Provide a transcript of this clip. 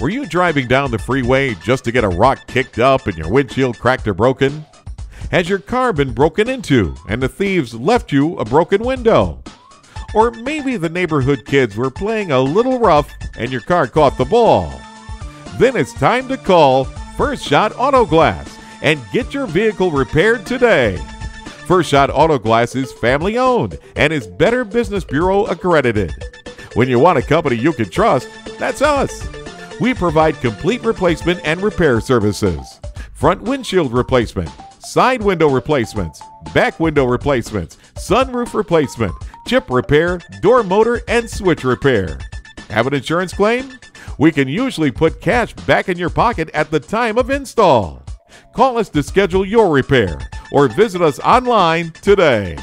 Were you driving down the freeway just to get a rock kicked up and your windshield cracked or broken? Has your car been broken into and the thieves left you a broken window? Or maybe the neighborhood kids were playing a little rough and your car caught the ball. Then it's time to call First Shot Auto Glass and get your vehicle repaired today. First Shot Auto Glass is family owned and is Better Business Bureau accredited. When you want a company you can trust, that's us. We provide complete replacement and repair services. Front windshield replacement, side window replacements, back window replacements, sunroof replacement, chip repair, door motor and switch repair. Have an insurance claim? We can usually put cash back in your pocket at the time of install. Call us to schedule your repair or visit us online today.